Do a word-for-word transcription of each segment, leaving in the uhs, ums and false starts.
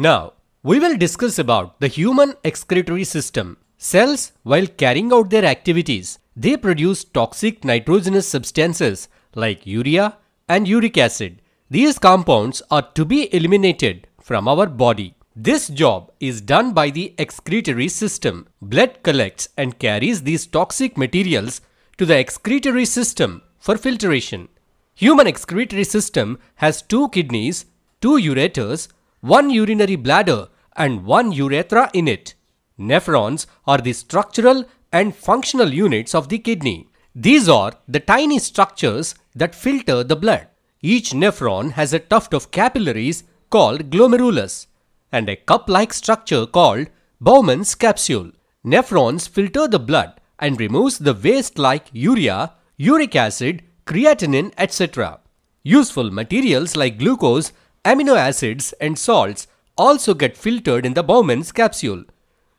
Now, we will discuss about the human excretory system. Cells, while carrying out their activities, they produce toxic nitrogenous substances like urea and uric acid. These compounds are to be eliminated from our body. This job is done by the excretory system. Blood collects and carries these toxic materials to the excretory system for filtration. Human excretory system has two kidneys, two ureters, one urinary bladder and one urethra in it. Nephrons are the structural and functional units of the kidney. These are the tiny structures that filter the blood. Each nephron has a tuft of capillaries called glomerulus and a cup-like structure called Bowman's capsule. Nephrons filter the blood and removes the waste like urea, uric acid, creatinine, et cetera. Useful materials like glucose, amino acids and salts also get filtered in the Bowman's capsule,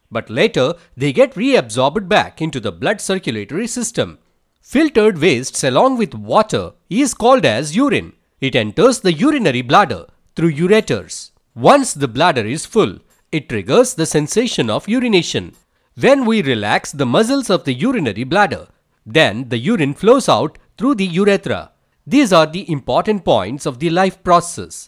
but later they get reabsorbed back into the blood circulatory system. Filtered wastes along with water is called as urine. It enters the urinary bladder through ureters. Once the bladder is full, it triggers the sensation of urination. When we relax the muscles of the urinary bladder, then the urine flows out through the urethra. These are the important points of the life process.